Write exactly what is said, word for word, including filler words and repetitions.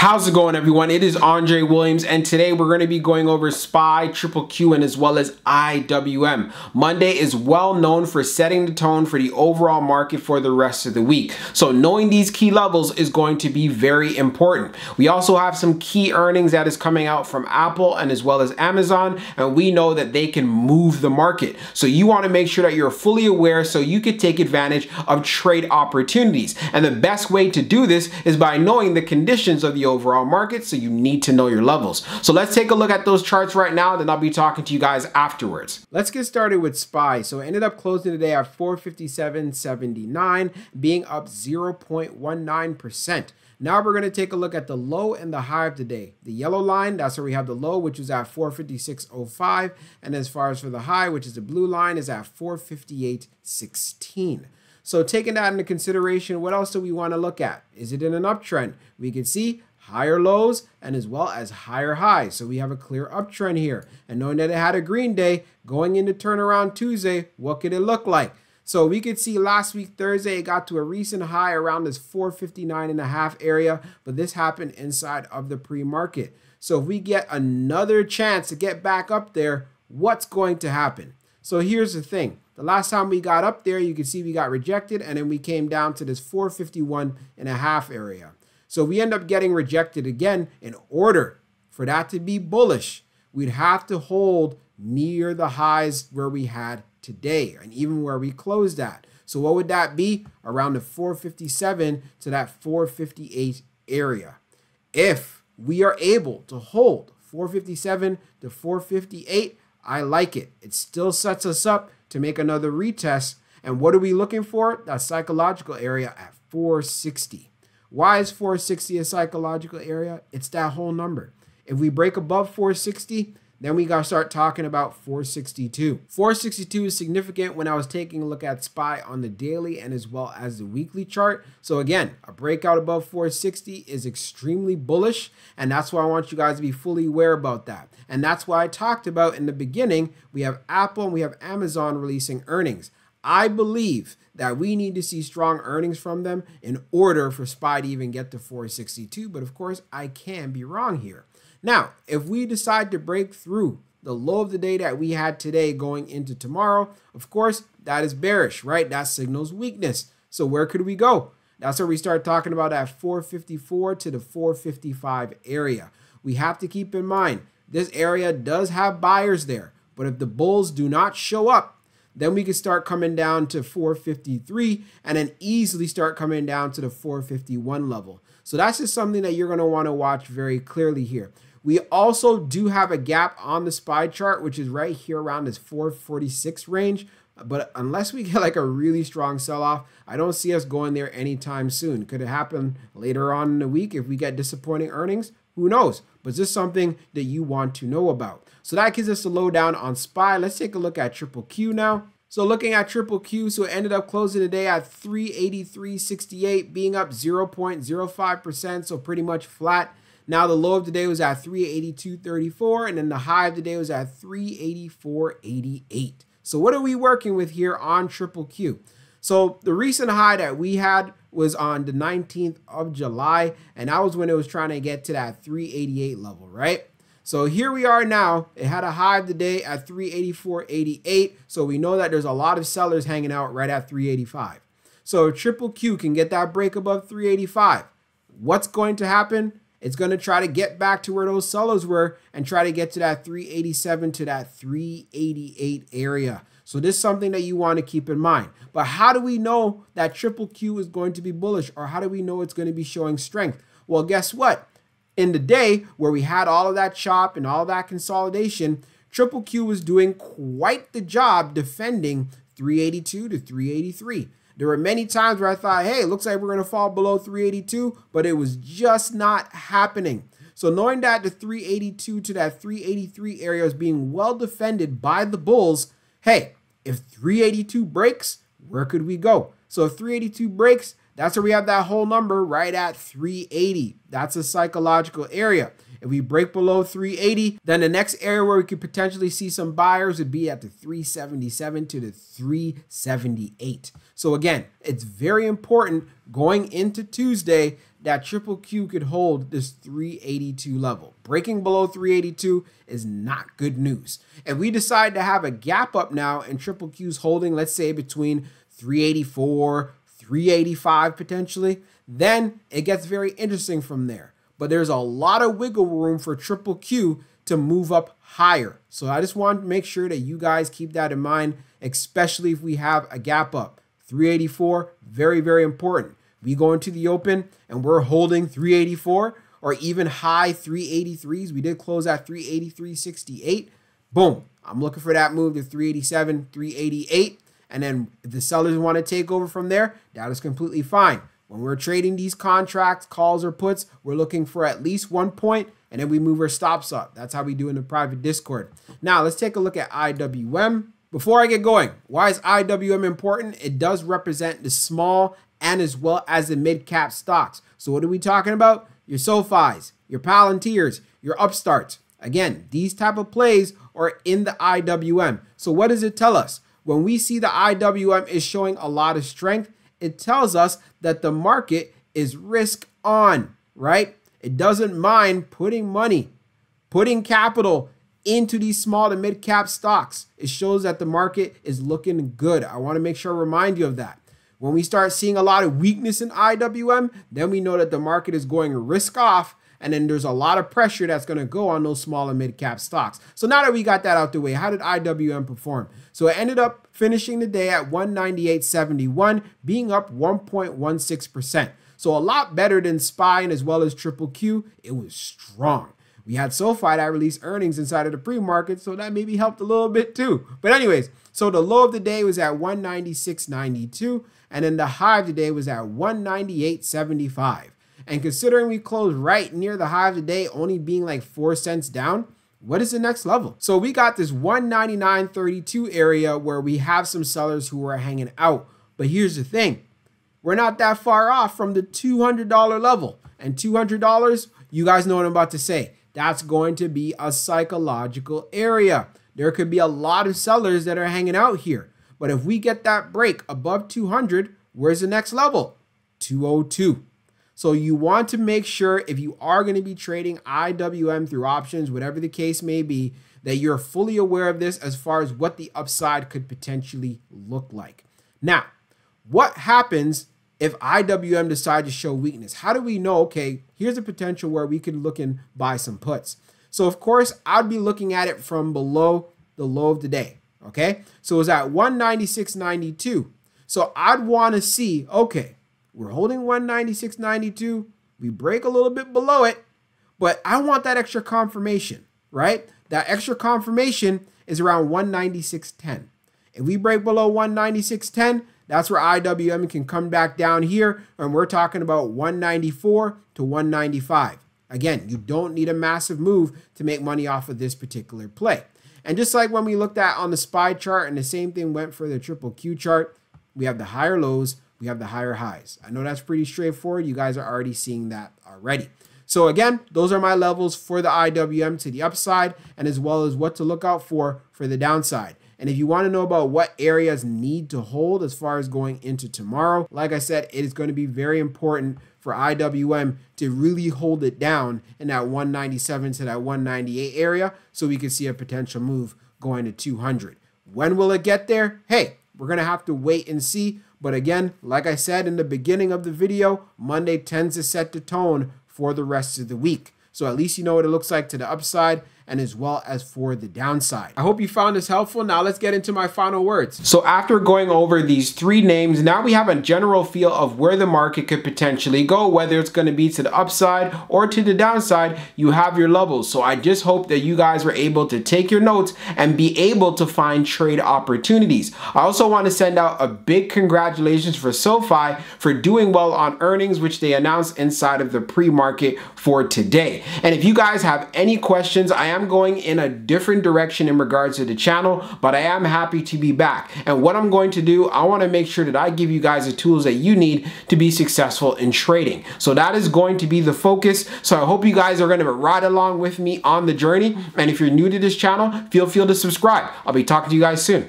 How's it going, everyone? It is Andre Williams, and today we're going to be going over S P Y, Q Q Q, and as well as I W M. Monday is well known for setting the tone for the overall market for the rest of the week, so knowing these key levels is going to be very important. We also have some key earnings that is coming out from Apple and as well as Amazon, and we know that they can move the market. So you want to make sure that you're fully aware so you can take advantage of trade opportunities. And the best way to do this is by knowing the conditions of the overall market, so you need to know your levels. So let's take a look at those charts right now, then I'll be talking to you guys afterwards. Let's get started with S P Y. So it ended up closing today at four fifty-seven seventy-nine, being up zero point one nine percent. Now we're going to take a look at the low and the high of the day. The yellow line, that's where we have the low, which was at four fifty-six oh five, and as far as for the high, which is the blue line, is at four fifty-eight sixteen. So taking that into consideration, what else do we want to look at? Is it in an uptrend? We can see higher lows and as well as higher highs. So we have a clear uptrend here. And knowing that it had a green day, going into turnaround Tuesday, what could it look like? So we could see last week, Thursday, it got to a recent high around this four fifty-nine and a half area, but this happened inside of the pre-market. So if we get another chance to get back up there, what's going to happen? So here's the thing. The last time we got up there, you can see we got rejected, and then we came down to this four fifty-one and a half area. So we end up getting rejected again. In order for that to be bullish, we'd have to hold near the highs where we had today and even where we closed at. So what would that be? Around the four fifty-seven to that four fifty-eight area. If we are able to hold four fifty-seven to four fifty-eight, I like it. It still sets us up to make another retest. And what are we looking for? That psychological area at four sixty. Why is four sixty a psychological area? It's that whole number. If we break above four sixty, then we got to start talking about four sixty-two. four sixty-two is significant when I was taking a look at S P Y on the daily and as well as the weekly chart. So again, a breakout above four sixty is extremely bullish, and that's why I want you guys to be fully aware about that. And that's why I talked about in the beginning, we have Apple and we have Amazon releasing earnings. I believe that we need to see strong earnings from them in order for S P Y to even get to four sixty-two, but of course I can be wrong here. Now, if we decide to break through the low of the day that we had today going into tomorrow, of course, that is bearish, right? That signals weakness. So where could we go? That's where we start talking about that four fifty-four to the four fifty-five area. We have to keep in mind, this area does have buyers there, but if the bulls do not show up, then we can start coming down to four fifty-three and then easily start coming down to the four fifty-one level. So that's just something that you're going to want to watch very clearly here. We also do have a gap on the S P Y chart, which is right here around this four forty-six range. But unless we get like a really strong sell-off, I don't see us going there anytime soon. Could it happen later on in the week if we get disappointing earnings? Who knows? But this is something that you want to know about. So that gives us a lowdown on S P Y. Let's take a look at Q Q Q now. So looking at Q Q Q, so it ended up closing today at three eighty-three sixty-eight, being up zero point zero five percent, so pretty much flat. Now the low of the day was at three eighty-two thirty-four, and then the high of the day was at three eighty-four eighty-eight. So what are we working with here on Q Q Q? So the recent high that we had was on the nineteenth of July, and that was when it was trying to get to that three eighty-eight level, right? So here we are now. It had a high of the day at three eighty-four eighty-eight, so we know that there's a lot of sellers hanging out right at three eighty-five. So if Q Q Q can get that break above three eighty-five, what's going to happen? It's going to try to get back to where those sellers were and try to get to that three eighty-seven to that three eighty-eight area. So this is something that you want to keep in mind. But how do we know that Q Q Q is going to be bullish, or how do we know it's going to be showing strength? Well, guess what? In the day where we had all of that chop and all that consolidation, Q Q Q was doing quite the job defending three eighty-two to three eighty-three. There were many times where I thought, hey, it looks like we're going to fall below three eighty-two, but it was just not happening. So knowing that the three eighty-two to that three eighty-three area is being well defended by the bulls, hey, if three eighty-two breaks, where could we go? So if three eighty-two breaks, that's where we have that whole number right at three eighty. That's a psychological area. If we break below three eighty, then the next area where we could potentially see some buyers would be at the three seventy-seven to the three seventy-eight. So again, it's very important going into Tuesday that Triple Q could hold this three eighty-two level. Breaking below three eighty-two is not good news. If we decide to have a gap up now and Triple Q's holding, let's say between three eighty-four, three eighty-five potentially, then it gets very interesting from there. But there's a lot of wiggle room for Triple Q to move up higher. So I just want to make sure that you guys keep that in mind, especially if we have a gap up. three eighty-four, very, very important. We go into the open and we're holding three eighty-four or even high three eighty-threes. We did close at three eighty-three sixty-eight. Boom. I'm looking for that move to three eighty-seven, three eighty-eight. And then if the sellers want to take over from there, that is completely fine. When we're trading these contracts, calls or puts, we're looking for at least one point and then we move our stops up. That's how we do in the private Discord. Now let's take a look at I W M. Before I get going, why is I W M important? It does represent the small and as well as the mid-cap stocks. So what are we talking about? Your SoFis, your Palantirs, your Upstarts. Again, these type of plays are in the I W M. So what does it tell us? When we see the I W M is showing a lot of strength, it tells us that the market is risk on, right? It doesn't mind putting money, putting capital into these small to mid-cap stocks. It shows that the market is looking good. I want to make sure I remind you of that. When we start seeing a lot of weakness in I W M, then we know that the market is going risk off, and then there's a lot of pressure that's going to go on those small and mid-cap stocks. So now that we got that out the way, how did I W M perform? So it ended up finishing the day at one ninety-eight seventy-one, being up one point one six percent. So a lot better than S P Y and as well as Triple Q. It was strong. We had SoFi that released earnings inside of the pre-market, so that maybe helped a little bit too. But anyways, so the low of the day was at one ninety-six ninety-two, and then the high of the day was at one ninety-eight seventy-five. And considering we closed right near the high of the day, only being like four cents down, what is the next level? So we got this one ninety-nine thirty-two area where we have some sellers who are hanging out. But here's the thing, we're not that far off from the two hundred dollar level. And two hundred dollars, you guys know what I'm about to say. That's going to be a psychological area. There could be a lot of sellers that are hanging out here. But if we get that break above two hundred, where's the next level? two oh two. So you want to make sure if you are going to be trading I W M through options, whatever the case may be, that you're fully aware of this as far as what the upside could potentially look like. Now, what happens if I W M decides to show weakness? How do we know, okay, here's a potential where we could look and buy some puts. So of course, I'd be looking at it from below the low of the day, okay? So it was at one ninety-six ninety-two. So I'd want to see, okay, we're holding one ninety-six ninety-two. We break a little bit below it, but I want that extra confirmation, right? That extra confirmation is around one ninety-six ten. If we break below one ninety-six ten, that's where I W M can come back down here, and we're talking about one ninety-four to one ninety-five. Again, you don't need a massive move to make money off of this particular play. And just like when we looked at on the S P Y chart, and the same thing went for the Triple Q chart, we have the higher lows, we have the higher highs. I know that's pretty straightforward. You guys are already seeing that already. So again, those are my levels for the I W M to the upside and as well as what to look out for for the downside. And if you want to know about what areas need to hold as far as going into tomorrow, like I said, it is going to be very important for I W M to really hold it down in that one ninety-seven to that one ninety-eight area so we can see a potential move going to two hundred. When will it get there? Hey, we're going to have to wait and see. But again, like I said in the beginning of the video, Monday tends to set the tone for the rest of the week. So at least you know what it looks like to the upside and as well as for the downside. I hope you found this helpful. Now let's get into my final words. So after going over these three names, now we have a general feel of where the market could potentially go, whether it's gonna be to the upside or to the downside, you have your levels. So I just hope that you guys were able to take your notes and be able to find trade opportunities. I also wanna send out a big congratulations for SoFi for doing well on earnings, which they announced inside of the pre-market for today. And if you guys have any questions, I am going in a different direction in regards to the channel, but I am happy to be back. And what I'm going to do, I want to make sure that I give you guys the tools that you need to be successful in trading. So that is going to be the focus. So I hope you guys are going to ride along with me on the journey. And if you're new to this channel, feel free to subscribe. I'll be talking to you guys soon.